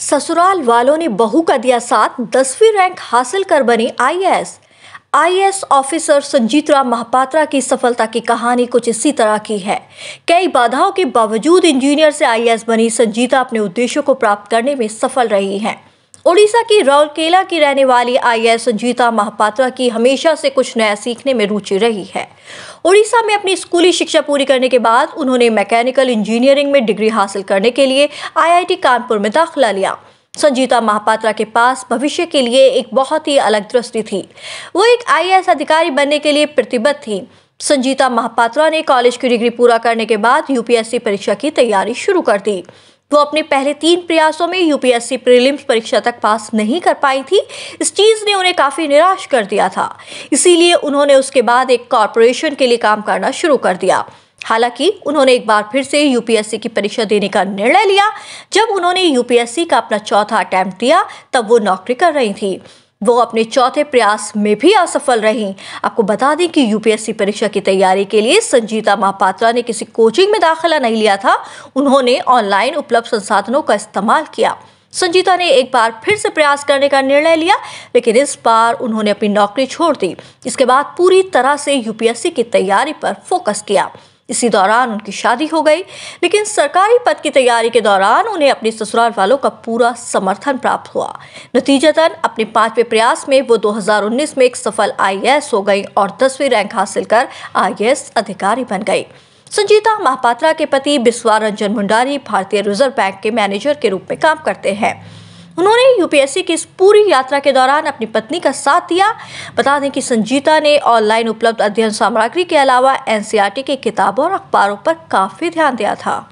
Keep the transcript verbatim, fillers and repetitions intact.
ससुराल वालों ने बहू का दिया साथ, दसवीं रैंक हासिल कर बनी I A S. I A S officer Sanjita Mahapatra की सफलता की कहानी कुछ इसी तरह की है। कई बाधाओं के बावजूद इंजीनियर से आई ए एस बनी संजीता अपने उद्देश्यों को प्राप्त करने में सफल रही हैं। ओडिशा की राउरकेला की रहने वाली I A S Sanjita Mahapatra की हमेशा से कुछ नया सीखने में रुचि रही है। ओडिशा में अपनी स्कूली शिक्षा पूरी करने के बाद उन्होंने मैकेनिकल इंजीनियरिंग में डिग्री हासिल करने के लिए आई आई टी कानपुर में दाखिला लिया। संजीता महापात्रा के पास भविष्य के लिए एक बहुत ही अलग दृष्टि थी। वो एक आई ए एस अधिकारी बनने के लिए प्रतिबद्ध थी। संजीता महापात्रा ने कॉलेज की डिग्री पूरा करने के बाद यू पी एस सी परीक्षा की तैयारी शुरू कर दी। वो अपने पहले तीन प्रयासों में U P S C prelims परीक्षा तक पास नहीं कर पाई थी। इस चीज़ ने उन्हें काफ़ी निराश कर दिया था, इसीलिए उन्होंने उसके बाद एक कॉरपोरेशन के लिए काम करना शुरू कर दिया। हालांकि उन्होंने एक बार फिर से यू पी एस सी की परीक्षा देने का निर्णय लिया। जब उन्होंने यू पी एस सी का अपना चौथा अटैम्प्ट दिया, तब वो नौकरी कर रही थी। वो अपने चौथे प्रयास में भी असफल रहीं। आपको बता दें कि यू पी एस सी परीक्षा की तैयारी के लिए संजीता महापात्रा ने किसी कोचिंग में दाखिला नहीं लिया था। उन्होंने ऑनलाइन उपलब्ध संसाधनों का इस्तेमाल किया। संजीता ने एक बार फिर से प्रयास करने का निर्णय लिया, लेकिन इस बार उन्होंने अपनी नौकरी छोड़ दी। इसके बाद पूरी तरह से यू पी एस सी की तैयारी पर फोकस किया। इसी दौरान उनकी शादी हो गई, लेकिन सरकारी पद की तैयारी के दौरान उन्हें अपने ससुराल वालों का पूरा समर्थन प्राप्त हुआ। नतीजतन अपने पांचवें प्रयास में वो दो हज़ार उन्नीस में एक सफल आई ए एस हो गई और दसवीं रैंक हासिल कर आई ए एस अधिकारी बन गई। संजीता महापात्रा के पति बिस्वा रंजन मुंडारी भारतीय रिजर्व बैंक के मैनेजर के रूप में काम करते हैं। उन्होंने यू पी एस सी की इस पूरी यात्रा के दौरान अपनी पत्नी का साथ दिया। बता दें कि संजीता ने ऑनलाइन उपलब्ध अध्ययन सामग्री के अलावा N C E R T की किताबों और अखबारों पर काफ़ी ध्यान दिया था।